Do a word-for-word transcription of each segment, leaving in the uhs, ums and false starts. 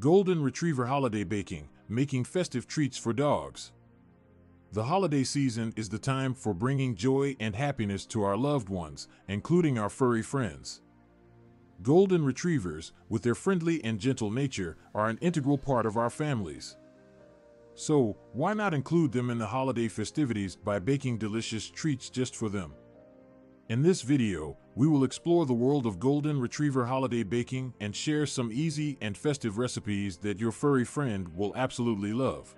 Golden Retriever holiday baking, making festive treats for dogs. The holiday season is the time for bringing joy and happiness to our loved ones, including our furry friends. Golden Retrievers, with their friendly and gentle nature, are an integral part of our families. So, why not include them in the holiday festivities by baking delicious treats just for them? In this video, we will explore the world of Golden Retriever holiday baking and share some easy and festive recipes that your furry friend will absolutely love.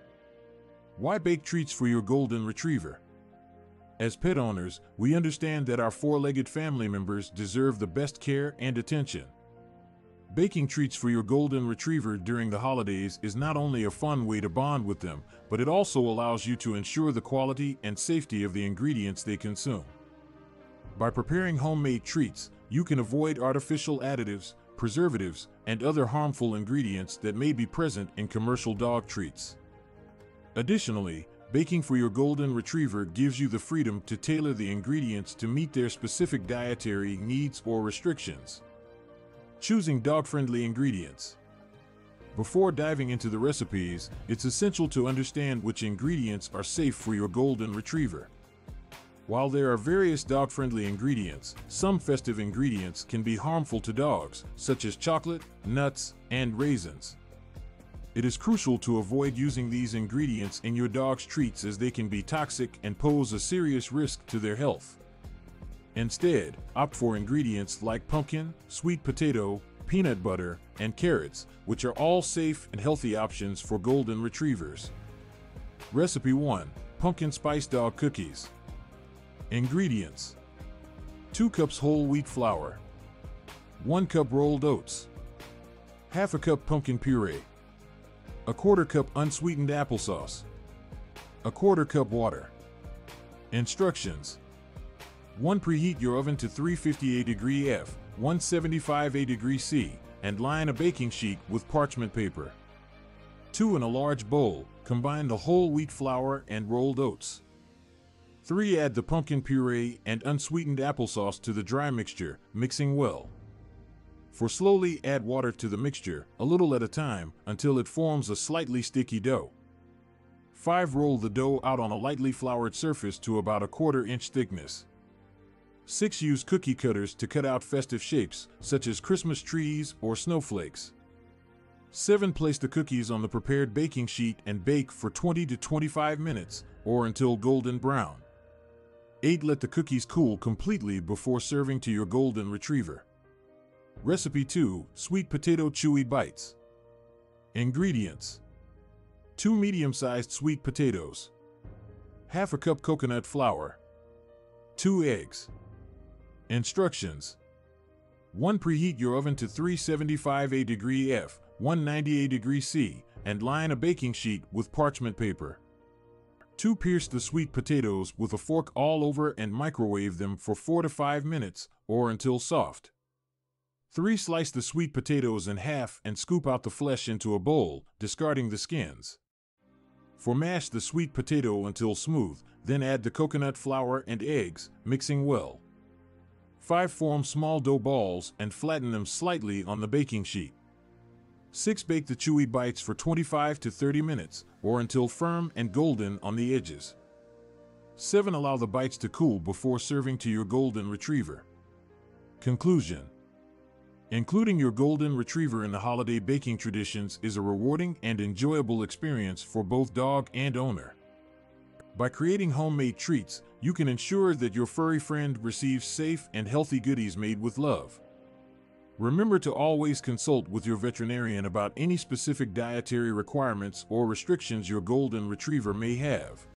Why bake treats for your Golden Retriever? As pet owners, we understand that our four-legged family members deserve the best care and attention. Baking treats for your Golden Retriever during the holidays is not only a fun way to bond with them, but it also allows you to ensure the quality and safety of the ingredients they consume. By preparing homemade treats, you can avoid artificial additives, preservatives, and other harmful ingredients that may be present in commercial dog treats. Additionally, baking for your Golden Retriever gives you the freedom to tailor the ingredients to meet their specific dietary needs or restrictions. Choosing dog-friendly ingredients. Before diving into the recipes, it's essential to understand which ingredients are safe for your Golden Retriever. While there are various dog-friendly ingredients, some festive ingredients can be harmful to dogs, such as chocolate, nuts, and raisins. It is crucial to avoid using these ingredients in your dog's treats as they can be toxic and pose a serious risk to their health. Instead, opt for ingredients like pumpkin, sweet potato, peanut butter, and carrots, which are all safe and healthy options for Golden Retrievers. Recipe one. Pumpkin Spice Dog Cookies. Ingredients: two cups whole wheat flour, one cup rolled oats, half a cup pumpkin puree, a quarter cup unsweetened applesauce, a quarter cup water. Instructions: one Preheat your oven to three fifty-eight degrees Fahrenheit, one seventy-five degrees Celsius, and line a baking sheet with parchment paper. two In a large bowl, combine the whole wheat flour and rolled oats. three Add the pumpkin puree and unsweetened applesauce to the dry mixture, mixing well. four Slowly add water to the mixture, a little at a time, until it forms a slightly sticky dough. five Roll the dough out on a lightly floured surface to about a quarter inch thickness. six Use cookie cutters to cut out festive shapes, such as Christmas trees or snowflakes. seven Place the cookies on the prepared baking sheet and bake for twenty to twenty-five minutes, or until golden brown. eight Let the cookies cool completely before serving to your Golden Retriever. Recipe two. Sweet Potato Chewy Bites. Ingredients: two medium-sized sweet potatoes, half a cup coconut flour, two eggs. Instructions: one Preheat your oven to three seventy-five degrees Fahrenheit, one ninety-eight degrees Celsius, and line a baking sheet with parchment paper. two Pierce the sweet potatoes with a fork all over and microwave them for four to five minutes, or until soft. three Slice the sweet potatoes in half and scoop out the flesh into a bowl, discarding the skins. four Mash the sweet potato until smooth, then add the coconut flour and eggs, mixing well. five Form small dough balls and flatten them slightly on the baking sheet. six Bake the chewy bites for twenty-five to thirty minutes, or until firm and golden on the edges. seven Allow the bites to cool before serving to your Golden Retriever. Conclusion: including your Golden Retriever in the holiday baking traditions is a rewarding and enjoyable experience for both dog and owner. By creating homemade treats, you can ensure that your furry friend receives safe and healthy goodies made with love. Remember to always consult with your veterinarian about any specific dietary requirements or restrictions your Golden Retriever may have.